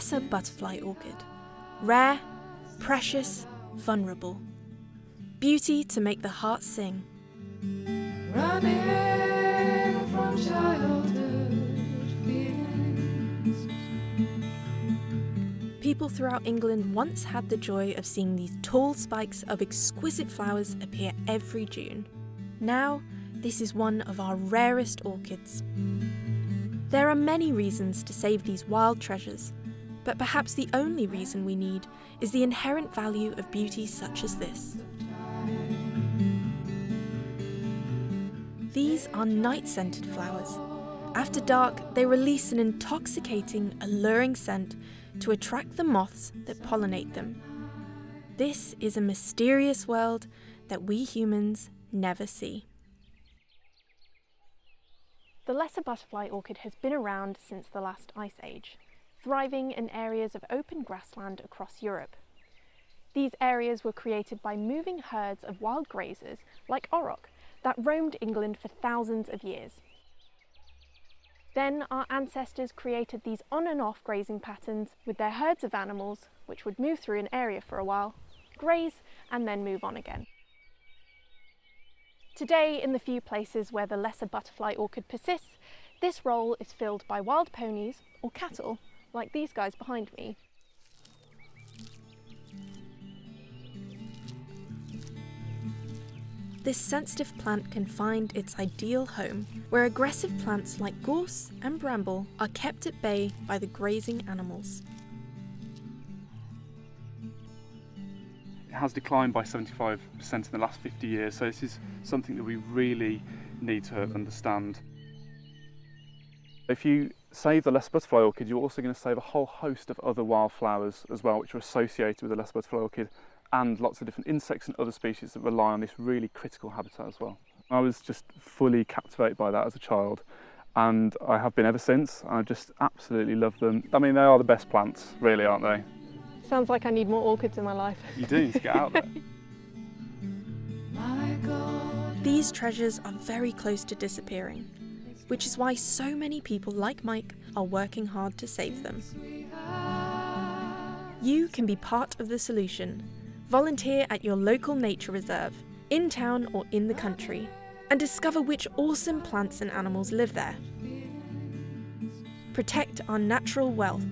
lesser butterfly orchid. Rare, precious, vulnerable. Beauty to make the heart sing. Running from childhood begins. People throughout England once had the joy of seeing these tall spikes of exquisite flowers appear every June. Now, this is one of our rarest orchids. There are many reasons to save these wild treasures, but perhaps the only reason we need is the inherent value of beauty such as this. These are night-scented flowers. After dark, they release an intoxicating, alluring scent to attract the moths that pollinate them. This is a mysterious world that we humans never see. The lesser butterfly orchid has been around since the last ice age, thriving in areas of open grassland across Europe. These areas were created by moving herds of wild grazers like aurochs that roamed England for thousands of years. Then our ancestors created these on and off grazing patterns with their herds of animals, which would move through an area for a while, graze, and then move on again. Today, in the few places where the lesser butterfly orchid persists, this role is filled by wild ponies or cattle, like these guys behind me. This sensitive plant can find its ideal home, where aggressive plants like gorse and bramble are kept at bay by the grazing animals. It has declined by 75% in the last 50 years, so this is something that we really need to understand. If you save the lesser butterfly orchid, you're also going to save a whole host of other wildflowers as well, which are associated with the lesser butterfly orchid, and lots of different insects and other species that rely on this really critical habitat as well. I was just fully captivated by that as a child, and I have been ever since. I just absolutely love them. I mean, they are the best plants, really, aren't they? Sounds like I need more orchids in my life. You do need to get out there. These treasures are very close to disappearing, which is why so many people like Mike are working hard to save them. You can be part of the solution. Volunteer at your local nature reserve, in town or in the country, and discover which awesome plants and animals live there. Protect our natural wealth.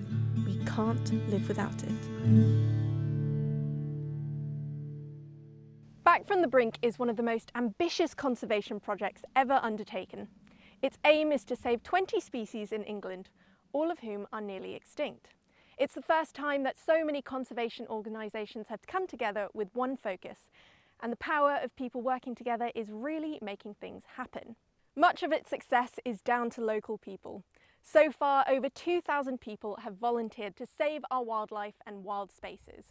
We can't live without it. Back from the Brink is one of the most ambitious conservation projects ever undertaken. Its aim is to save 20 species in England, all of whom are nearly extinct. It's the first time that so many conservation organisations have come together with one focus, and the power of people working together is really making things happen. Much of its success is down to local people. So far, over 2,000 people have volunteered to save our wildlife and wild spaces.